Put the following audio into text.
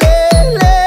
Lê, Lê.